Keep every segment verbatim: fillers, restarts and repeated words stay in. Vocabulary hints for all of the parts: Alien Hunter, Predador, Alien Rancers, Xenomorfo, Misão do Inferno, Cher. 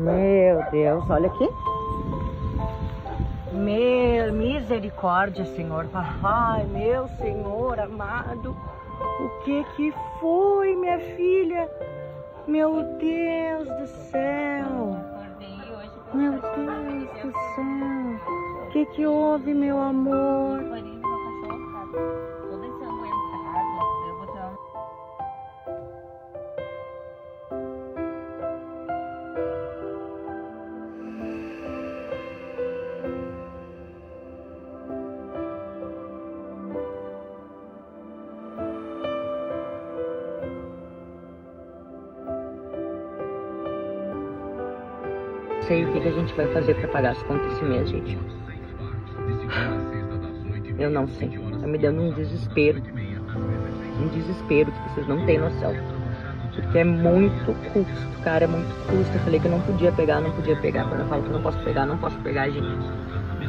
Meu Deus, olha aqui. Meu, misericórdia, Senhor. Ai, meu Senhor amado. O que que foi, minha filha? Meu Deus do céu. Meu Deus do céu. O que que houve, meu amor? Não sei o que, que a gente vai fazer para pagar as contas esse mês, gente. Eu não sei. Tá me dando um desespero. Um desespero que vocês não têm noção. Porque é muito custo, cara. É muito custo. Eu falei que eu não podia pegar, não podia pegar. Quando eu falo que eu não posso pegar, não posso pegar, gente.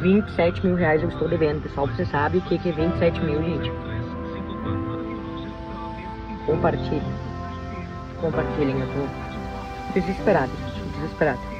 vinte e sete mil reais eu estou devendo, pessoal. Você sabe o que, que é vinte e sete mil, gente? Compartilhem. Compartilhem. Eu tô desesperada, gente. Desesperada.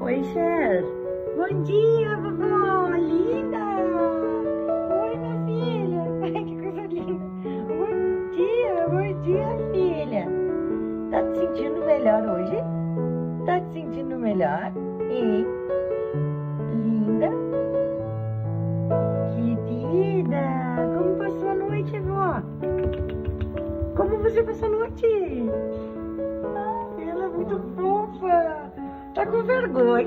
Oi, Cher. Bom dia, vovó. Linda. Oi, minha filha. Ai, que coisa linda. Bom dia, bom dia, filha. Tá te sentindo melhor hoje? Tá te sentindo melhor? E linda. Querida, como passou a noite, vó? Como você passou a noite? Ai, ela é muito fofa. Tá com vergonha?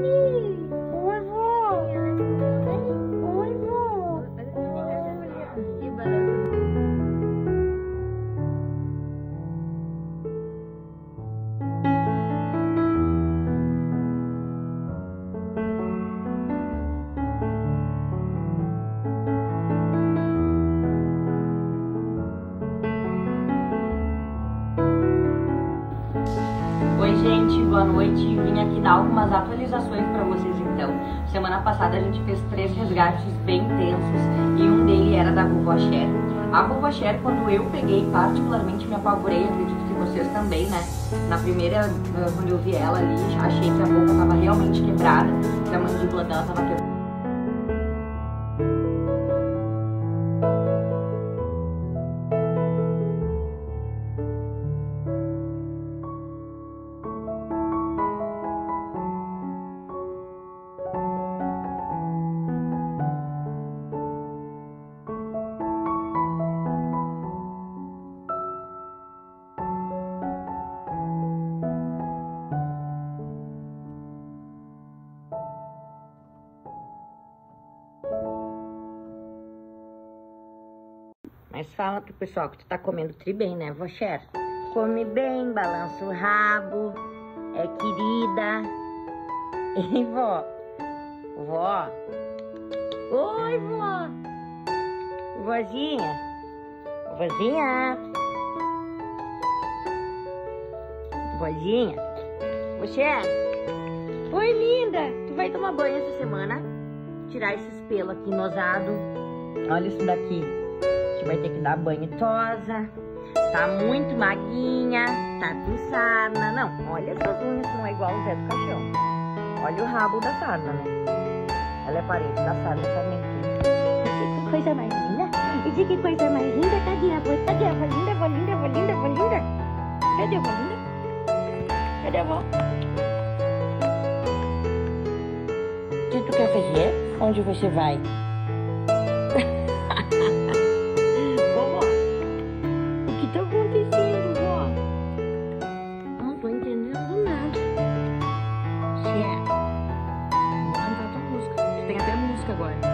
Oi, vó! Oi, vó! Oi, gente, boa noite. Vim aqui dar algumas atualizações para vocês, então. Semana passada a gente fez três resgates bem intensos e um dele era da vovó Cher. A vovó Cher, quando eu peguei, particularmente me apavorei, acredito que vocês também, né? Na primeira, quando eu vi ela ali, achei que a boca estava realmente quebrada, que a mandíbula dela estava quebrada. Mas fala pro pessoal que tu tá comendo tri bem, né, vó Cher? Come bem, balança o rabo, é querida. E vó? Vó? Oi, vó! Vozinha? Vozinha? Vozinha? Vó Cher? Oi, linda! Tu vai tomar banho essa semana? Tirar esses pelos aqui, nosado. Olha isso daqui. Vai ter que dar banho tosa, tá muito maguinha, tá com sarna. Não, olha essas unhas, não é igual o Zé do Caixão. Olha o rabo da sarna, né? Ela é parente da Sarah, sabe mentir. Que coisa mais linda. E de que coisa mais linda. Cadê a avó? Cadê a avó linda? Avó linda, avó linda, avó linda. Cadê a avó linda? Cadê a avó? O que tu quer fazer? Onde você vai? Vovó, o que tá acontecendo, vó? Não tô entendendo nada. Cher, cantar tua música. Tu tem até música agora.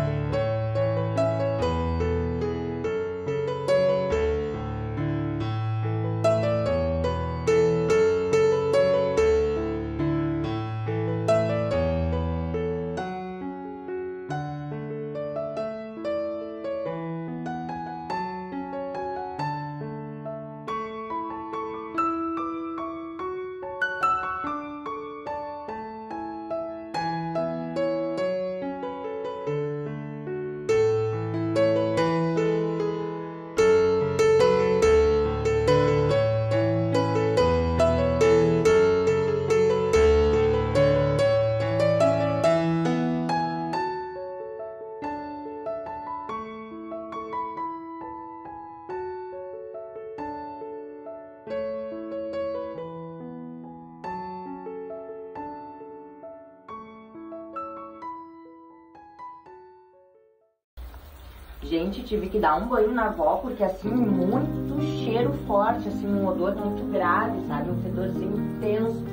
Gente, tive que dar um banho na avó, porque assim, muito cheiro forte, assim, um odor muito grave, sabe? Um fedorzinho intenso.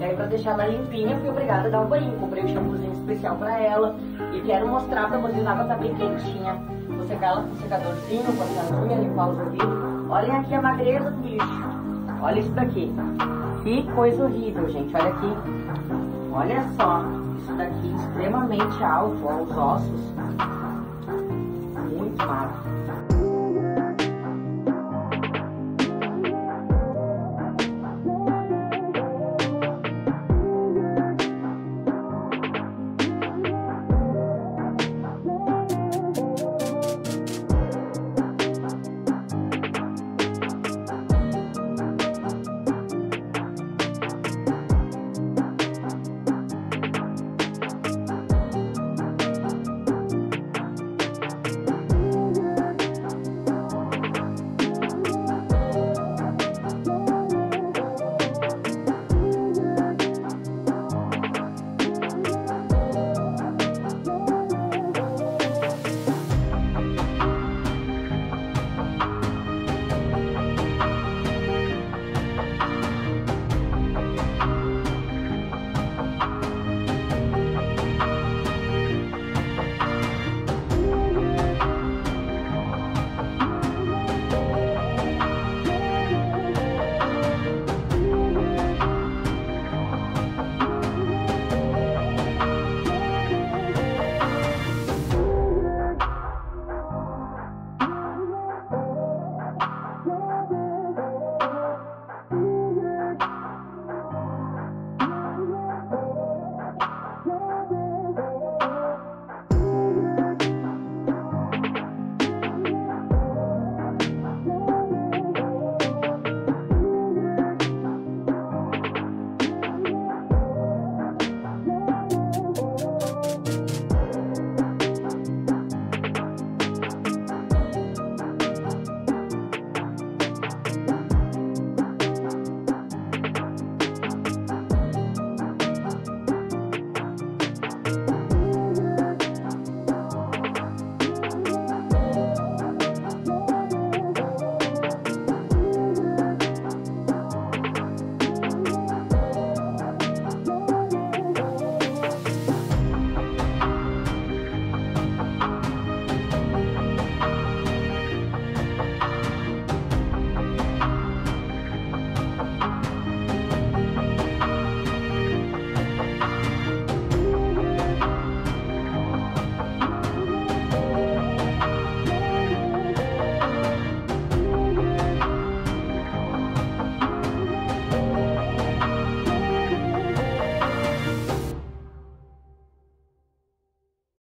E aí, pra deixar ela limpinha, fui obrigada a dar um banho. Comprei um shampoozinho especial pra ela. E quero mostrar pra vocês, a água tá bem quentinha. Vou secar ela com secadorzinho, cortar a unha, limpar os ouvidos. Olhem aqui a magreza do lixo. Olha isso daqui. Que coisa horrível, gente. Olha aqui. Olha só. Isso daqui extremamente alto, ó, os ossos. Claro.